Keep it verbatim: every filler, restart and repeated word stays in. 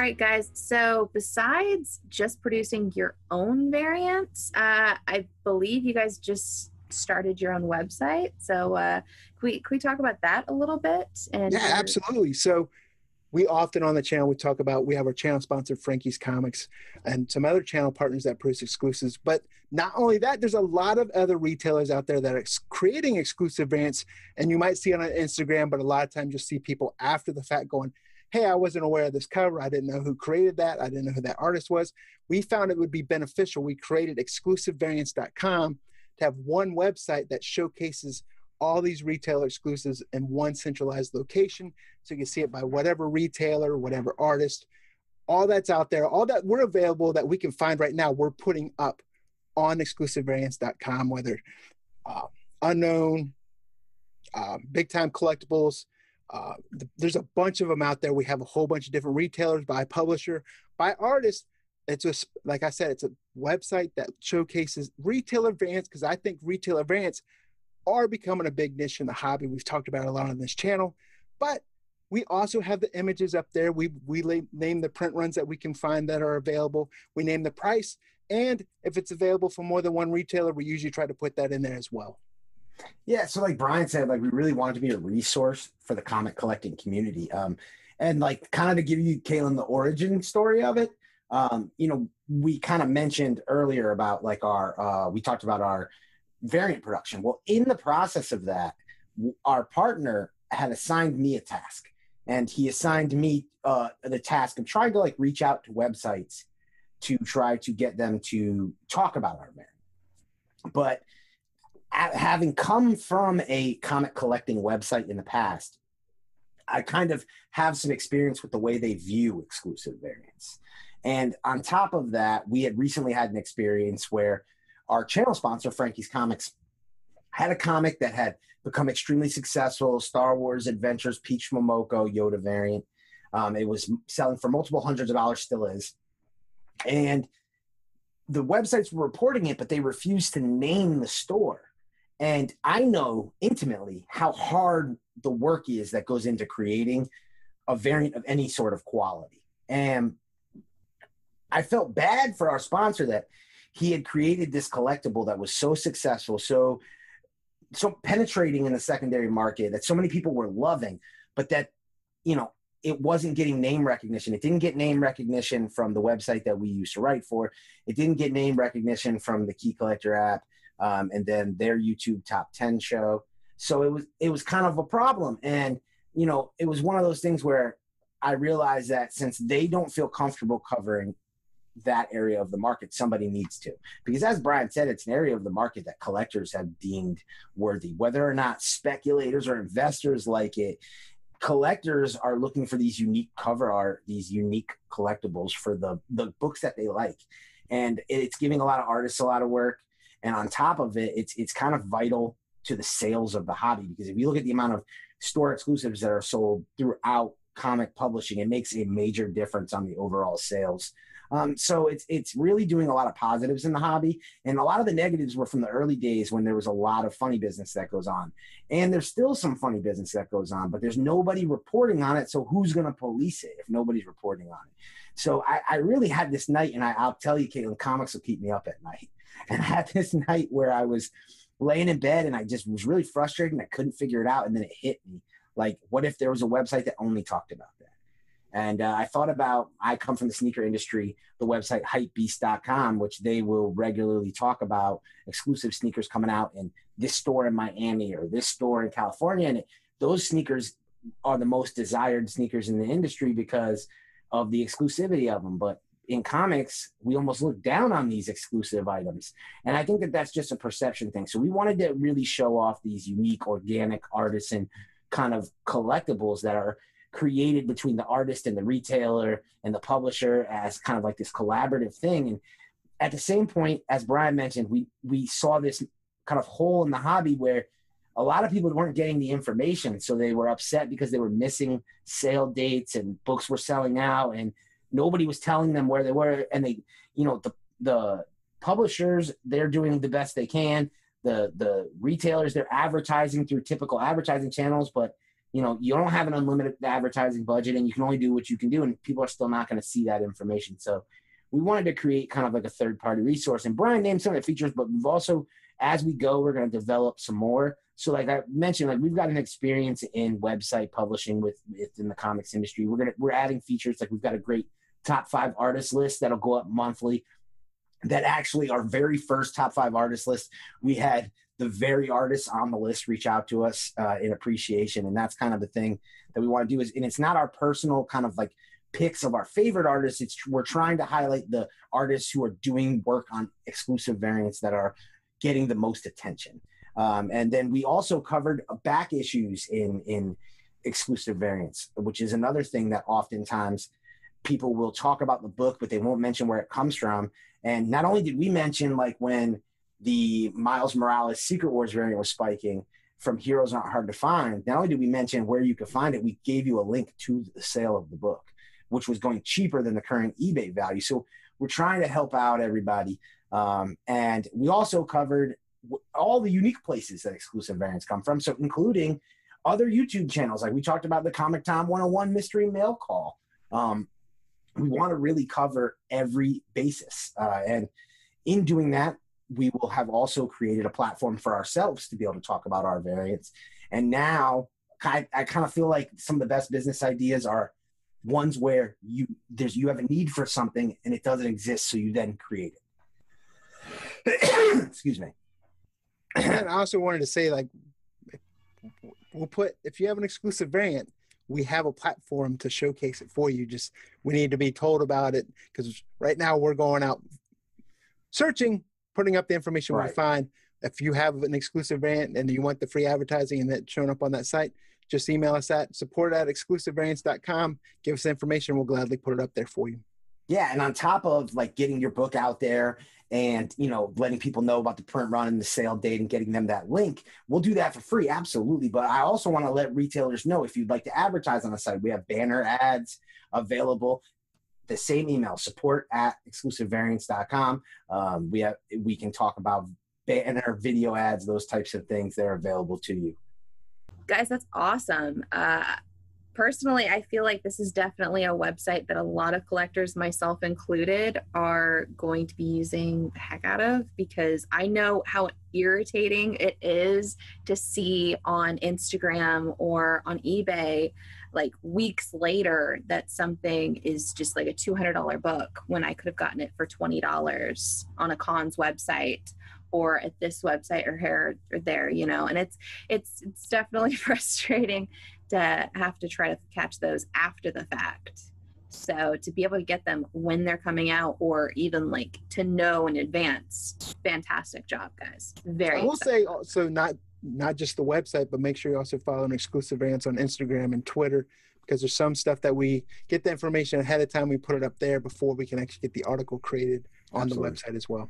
All right, guys. So besides just producing your own variants, uh, I believe you guys just started your own website. So uh, can we, can we talk about that a little bit? And yeah, absolutely. So we often on the channel, we talk about, we have our channel sponsor, Frankie's Comics, and some other channel partners that produce exclusives. But not only that, there's a lot of other retailers out there that are creating exclusive variants. And you might see it on Instagram, but a lot of times you'll see people after the fact going, hey, I wasn't aware of this cover. I didn't know who created that. I didn't know who that artist was. We found it would be beneficial. We created exclusive variants dot com to have one website that showcases all these retailer exclusives in one centralized location. So you can see it by whatever retailer, whatever artist, all that's out there, all that we're available that we can find right now, we're putting up on exclusive variants dot com, whether uh, unknown, uh, big time collectibles. Uh, th there's a bunch of them out there. We have a whole bunch of different retailers by publisher, by artist. It's just, like I said, it's a website that showcases retailer variants, because I think retailer variants are becoming a big niche in the hobby. We've talked about it a lot on this channel, but we also have the images up there. We, we name the print runs that we can find that are available. We name the price. And if it's available for more than one retailer, we usually try to put that in there as well. Yeah. So like Brian said, like we really wanted to be a resource for the comic collecting community. Um, and like kind of to give you, Caitlin, the origin story of it. Um, you know, we kind of mentioned earlier about like our, uh, we talked about our variant production. Well, in the process of that, our partner had assigned me a task, and he assigned me uh, the task of trying to like reach out to websites to try to get them to talk about our variant. But at, having come from a comic collecting website in the past, I kind of have some experience with the way they view exclusive variants. And on top of that, we had recently had an experience where our channel sponsor, Frankie's Comics, had a comic that had become extremely successful, Star Wars Adventures, Peach Momoko, Yoda variant. Um, it was selling for multiple hundreds of dollars, still is. And the websites were reporting it, but they refused to name the store. And I know intimately how hard the work is that goes into creating a variant of any sort of quality. And I felt bad for our sponsor that he had created this collectible that was so successful, so so penetrating in the secondary market, that so many people were loving, but that, you know, it wasn't getting name recognition. It didn't get name recognition from the website that we used to write for. It didn't get name recognition from the Key Collector app, um, and then their YouTube top ten show. So it was, it was kind of a problem. And, you know, it was one of those things where I realized that since they don't feel comfortable covering that area of the market, somebody needs to, because as Brian said, it's an area of the market that collectors have deemed worthy, whether or not speculators or investors like it. Collectors are looking for these unique cover art, these unique collectibles for the, the books that they like. And it's giving a lot of artists a lot of work. And on top of it, it's, it's kind of vital to the sales of the hobby, because if you look at the amount of store exclusives that are sold throughout comic publishing, it makes a major difference on the overall sales. Um, so it's, it's really doing a lot of positives in the hobby. And a lot of the negatives were from the early days when there was a lot of funny business that goes on. And there's still some funny business that goes on, but there's nobody reporting on it. So who's going to police it if nobody's reporting on it? So I, I really had this night, and I, I'll tell you, Caitlin, comics will keep me up at night. And I had this night where I was laying in bed and I just was really frustrated and I couldn't figure it out. And then it hit me. Like, what if there was a website that only talked about that? And uh, I thought about, I come from the sneaker industry, the website hype beast dot com, which they will regularly talk about exclusive sneakers coming out in this store in Miami or this store in California. And it, those sneakers are the most desired sneakers in the industry because of the exclusivity of them. But in comics, we almost look down on these exclusive items. And I think that that's just a perception thing. So we wanted to really show off these unique, organic, artisan kind of collectibles that are created between the artist and the retailer and the publisher as kind of like this collaborative thing. And at the same point, as Brian mentioned, we, we saw this kind of hole in the hobby where a lot of people weren't getting the information. So they were upset because they were missing sale dates and books were selling out and nobody was telling them where they were. And they, you know, the, the publishers, they're doing the best they can. The, the retailers, they're advertising through typical advertising channels, but you know, you don't have an unlimited advertising budget and you can only do what you can do, and people are still not going to see that information. So we wanted to create kind of like a third-party resource. And Brian named some of the features, but we've also, as we go, we're going to develop some more. So like I mentioned, like we've got an experience in website publishing with within the comics industry. We're going to, we're adding features. Like we've got a great top five artist list that'll go up monthly. That actually our very first top five artist list, we had the very artists on the list reach out to us uh, in appreciation. And that's kind of the thing that we want to do is, and it's not our personal kind of like picks of our favorite artists. It's we're trying to highlight the artists who are doing work on exclusive variants that are getting the most attention. Um, and then we also covered back issues in, in exclusive variants, which is another thing that oftentimes people will talk about the book, but they won't mention where it comes from. And not only did we mention like when the Miles Morales Secret Wars variant was spiking from Heroes Aren't Hard to Find, not only did we mention where you could find it, we gave you a link to the sale of the book, which was going cheaper than the current eBay value. So we're trying to help out everybody. Um, and we also covered all the unique places that exclusive variants come from. So including other YouTube channels. Like we talked about the Comic Tom one oh one mystery mail call. Um, we want to really cover every basis. Uh, and in doing that, we will have also created a platform for ourselves to be able to talk about our variants. And now I, I kind of feel like some of the best business ideas are ones where you there's you have a need for something and it doesn't exist, so you then create it. Excuse me. And I also wanted to say, like, we'll put, if you have an exclusive variant, we have a platform to showcase it for you. Just we need to be told about it, because right now we're going out searching, putting up the information right. We find. If you have an exclusive variant and you want the free advertising and that showing up on that site, just email us at support at exclusive variants dot com. Give us information. We'll gladly put it up there for you. Yeah. And on top of like getting your book out there and, you know, letting people know about the print run and the sale date and getting them that link, we'll do that for free. Absolutely. But I also want to let retailers know if you'd like to advertise on the site, we have banner ads available. The same email, support at exclusive variants dot com. Um, we have, we can talk about banner, video ads, those types of things that are available to you. Guys, that's awesome. Uh, personally, I feel like this is definitely a website that a lot of collectors, myself included, are going to be using the heck out of, because I know how irritating it is to see on Instagram or on eBay, like weeks later, that something is just like a two hundred dollar book when I could have gotten it for twenty dollars on a con's website, or at this website or here or there, you know. And it's it's it's definitely frustrating to have to try to catch those after the fact. So to be able to get them when they're coming out, or even like to know in advance, fantastic job, guys. Very I will exciting. Say also not not just the website, but make sure you also follow an exclusive variants on Instagram and Twitter, because there's some stuff that we get the information ahead of time, we put it up there before we can actually get the article created on Absolutely. The website as well.